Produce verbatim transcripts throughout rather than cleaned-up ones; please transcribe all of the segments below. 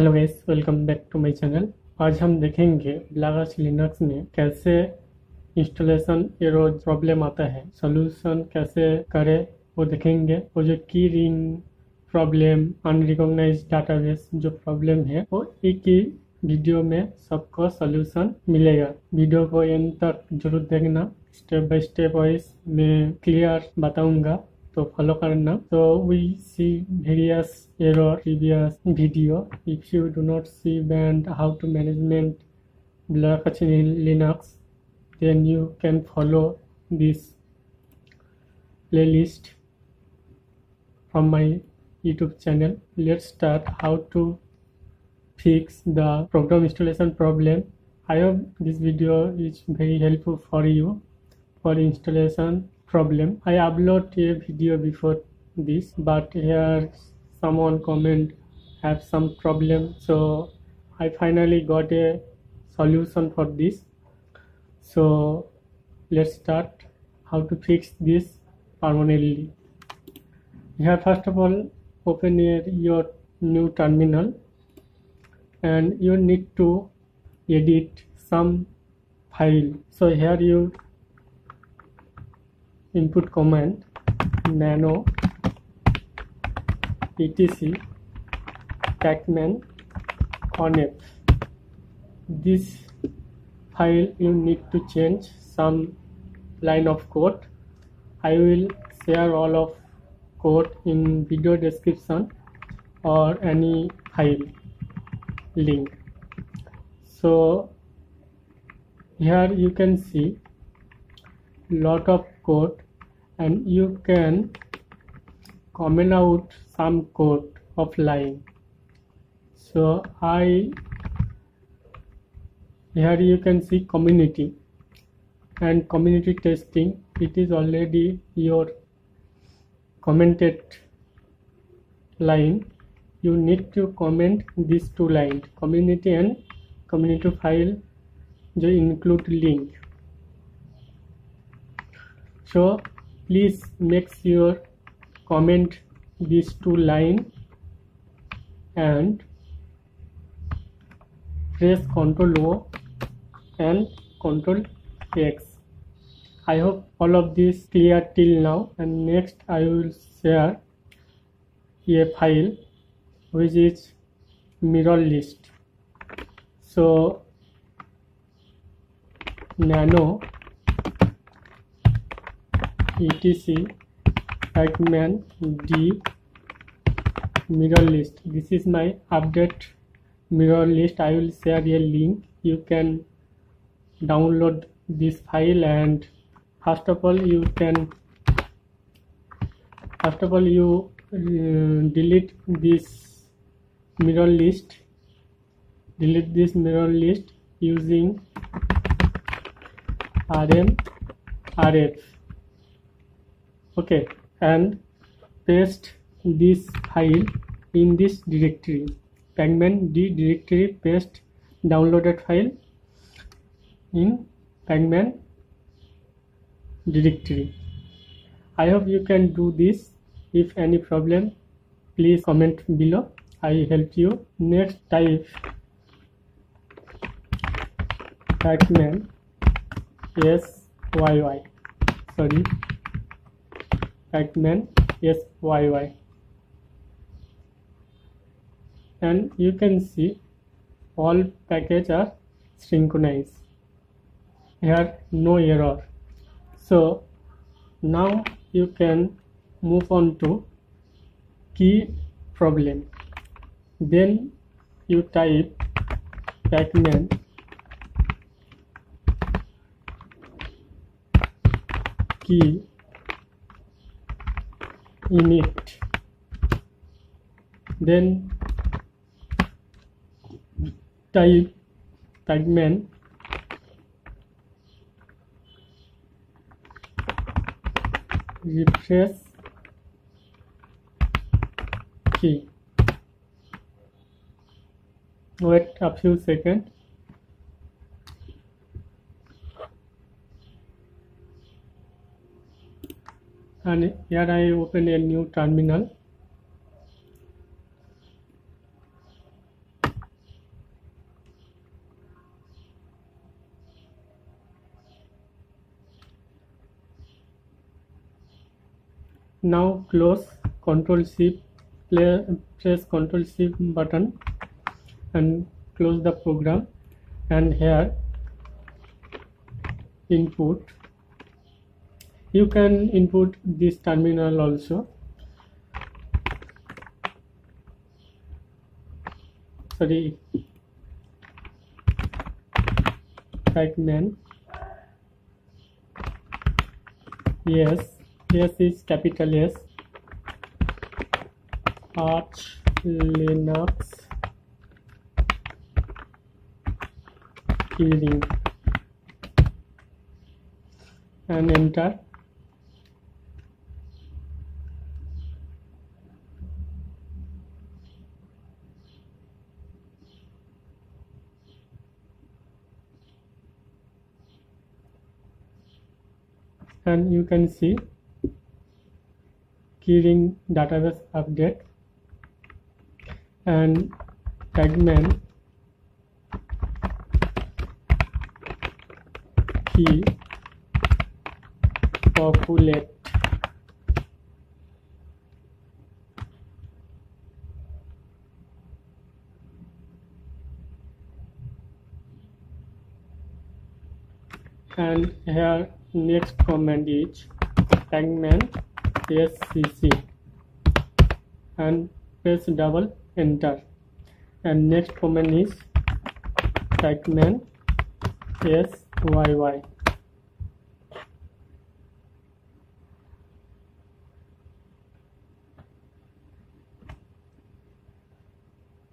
Hello guys, welcome back to my channel. आज हम देखेंगे ब्लैकआर्च लिनक्स में कैसे इंस्टॉलेशन एरर प्रॉब्लम आता है, सॉल्यूशन कैसे करें वो देखेंगे। वो जो की रिंग प्रॉब्लम, अनरिकॉग्नाइज्ड डाटाबेस जो प्रॉब्लम है, वो एक ही वीडियो में सबको सॉल्यूशन मिलेगा। वीडियो को एंड तक जरूर देखना, स्टेप बाय स्टेप वाइज मैं क्लियर बताऊँगा, तो फॉलो करना। तो we see various error previous video. If you do not see and how to management BlackArch Linux, then you can follow this playlist from my YouTube channel. Let's start how to fix the program installation problem. I hope this video is very helpful for you for installation problem. I upload a video before this, but here someone comment have some problem, so I finally got a solution for this. So let's start how to fix this permanently. Here first of all, open your new terminal and you need to edit some file. So here you input command nano etc pacman onf. This file you need to change some line of code. I will share all of code in video description or any file link. So here you can see lot of code and you can comment out some code offline. So I here you can see community and community testing. It is already your commented line. You need to comment these two lines, community and community file जो include link. So please make sure comment these two line and press Ctrl O and Ctrl X. I hope all of this clear till now, and next I will share a file which is mirror list. So nano etc pacman d mirror list. This is my update mirror list. I will share a link. You can download this file, and first of all you can first of all you uh, delete this mirror list delete this mirror list using rm rf. Okay, and paste this file in this directory, pacman d directory. Paste downloaded file in pacman directory. I hope you can do this. If any problem, please comment below, I help you. Next type pacman syy sorry pacman syy, and you can see all packages are synchronized. Here no error. So now you can move on to key problem. Then you type pacman key init, then type pacman refresh key. Wait a few seconds. And here I open a new terminal. Now close Control Shift, press Control Shift button and close the program. And here input, you can input this terminal also. Sorry, pacman. Yes, yes is capital S. Arch Linux keyring and enter. And you can see keyring database update and pacman key populate. And here next command is pacman xfce and press double enter. And next command is pacman syy.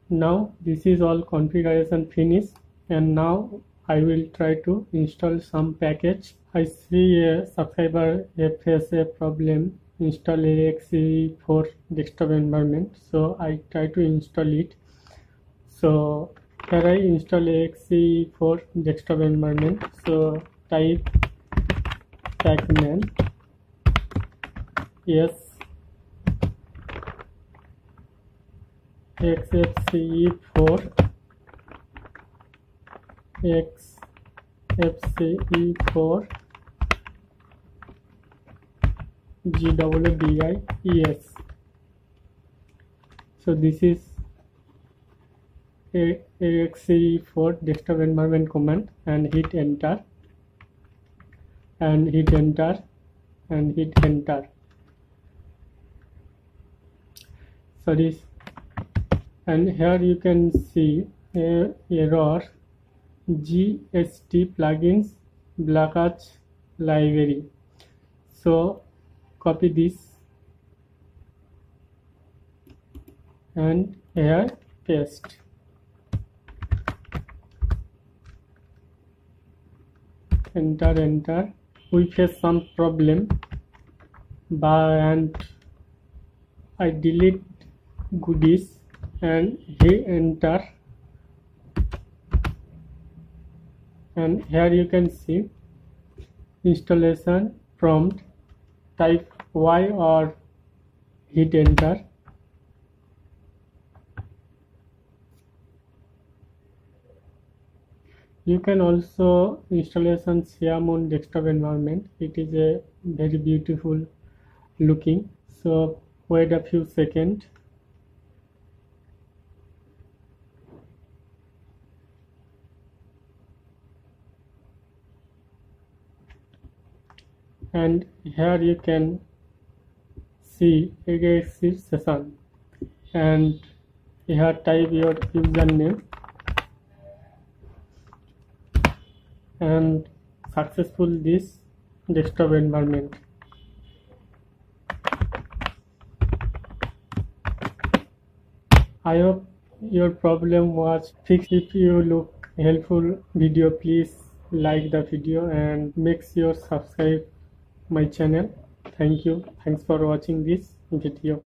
Now this is all configuration finished, and now I will try to install some package. I see a subscriber has a problem install Xfce four desktop environment, so I try to install it. So here I install Xfce four desktop environment. So type pacman yes Xfce four Xfce four GWDIES. So this is a Xfce four desktop environment command, and hit enter and hit enter and hit enter. So this, and here you can see a error. G S T plugins BlackArch library. So copy this and here paste. Enter, enter. We face some problem, but and I delete goodies and hit enter. And here you can see installation prompt, type Y or hit enter. You can also installation Cinnamon desktop environment. It is a very beautiful looking. So wait a few seconds. And here you can see exit session, and here type your username, and successful this desktop environment. I hope your problem was fixed. If you look helpful video, please like the video and make sure subscribe my channel. Thank you. Thanks for watching this video.